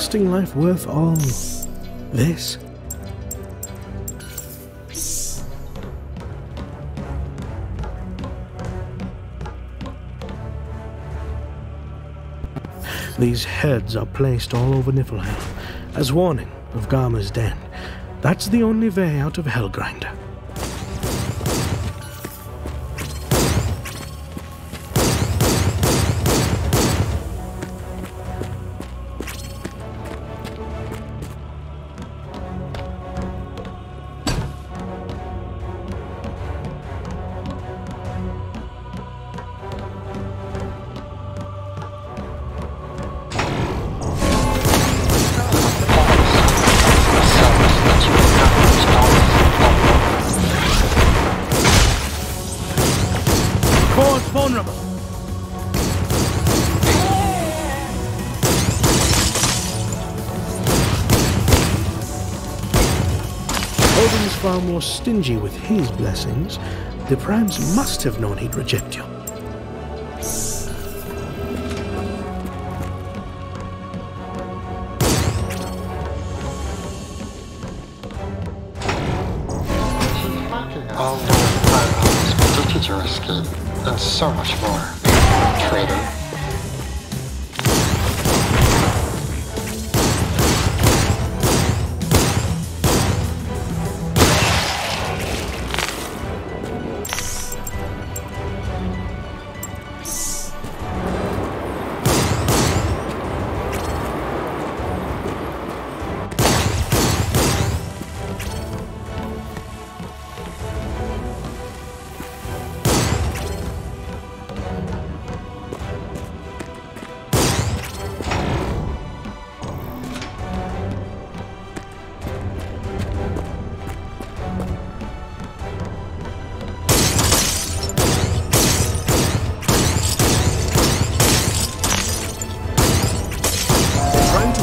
lasting life worth all this? These heads are placed all over Niflheim, as warning of Garma's den. That's the only way out of Hellgrinder. Odin's far more stingy with his blessings. The Primes must have known he'd reject you. All known Valhalla's particular scheme, and so much more. Traitor.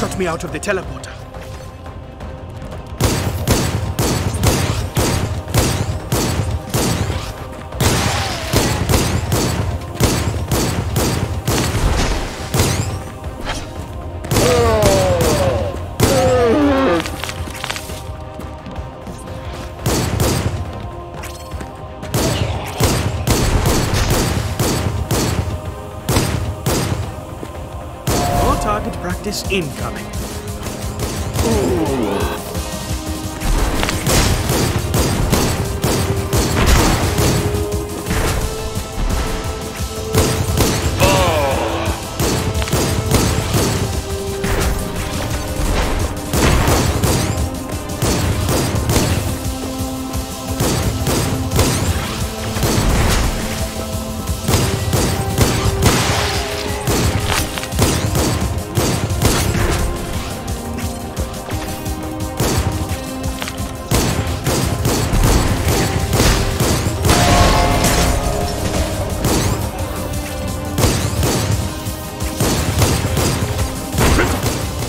Shut me out of the teleporter. Target practice incoming.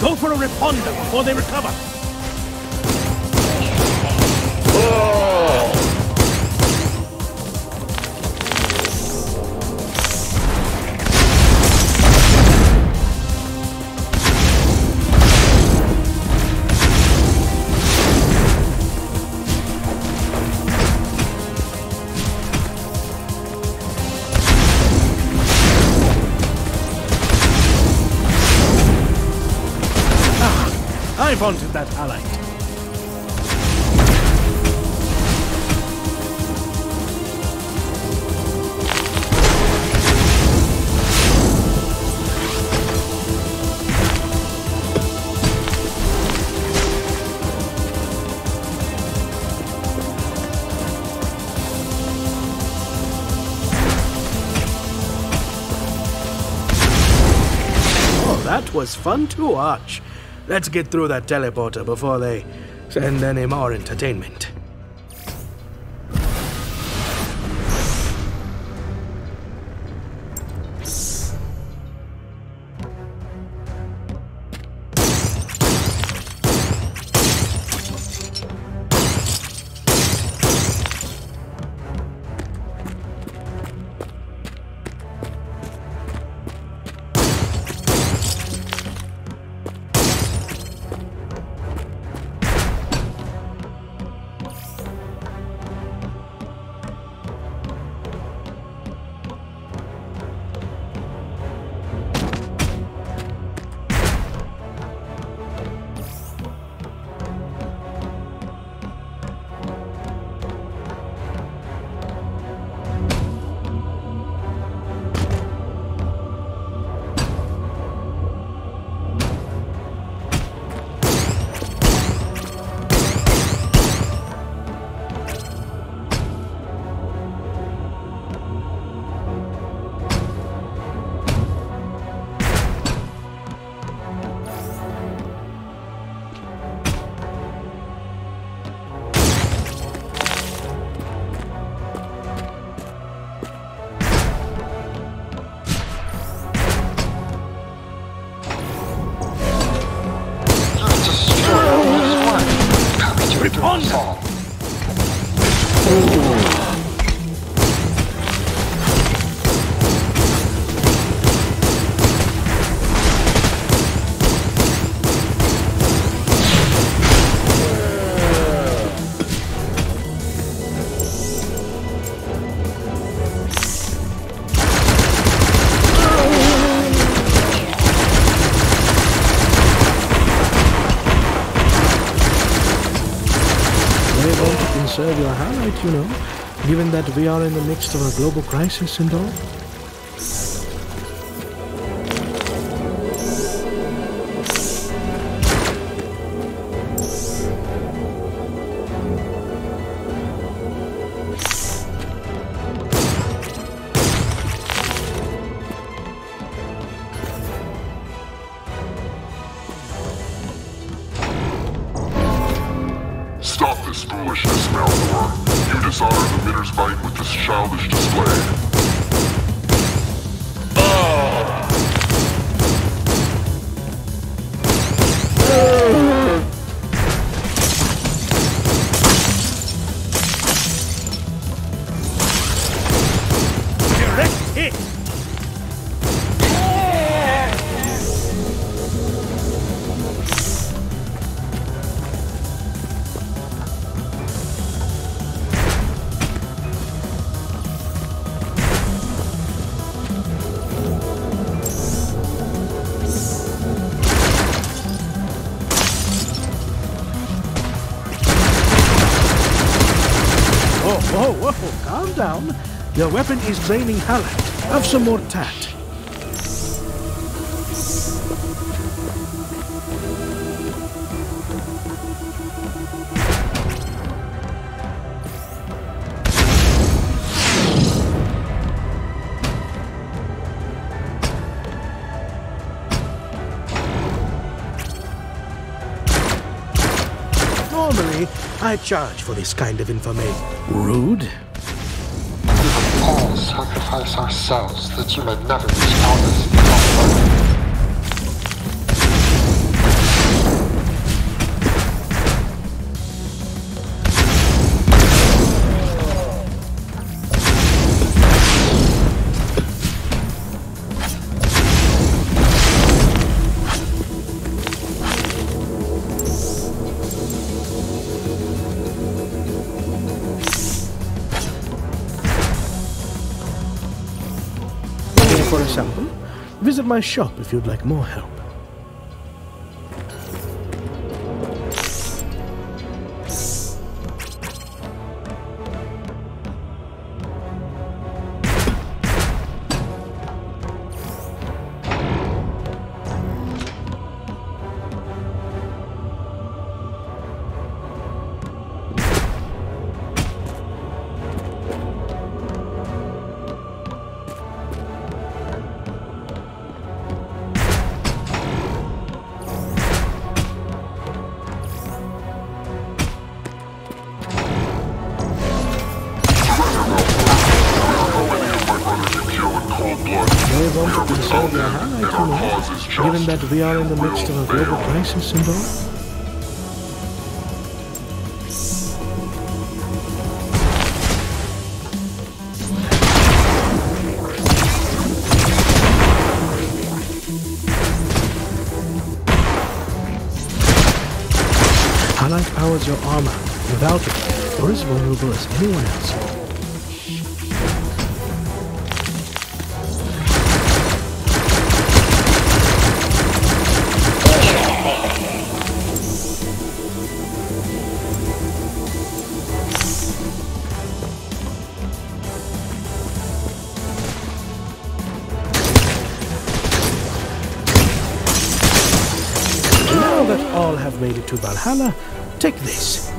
Go for a reponder before they recover! I wanted that Hallett. Oh, that was fun to watch. Let's get through that teleporter before they send any more entertainment. of your Hallett, you know, given that we are in the midst of a global crisis and all. Down, your weapon is draining Hallett. Have some more tact. Normally, I charge for this kind of information. Rude? All sacrifice ourselves that you may never be honest. Visit my shop if you'd like more help. Given that we are in the midst of a global crisis and all? Hallett powers your armor. Without it, you're as vulnerable as anyone else. All have made it to Valhalla, take this.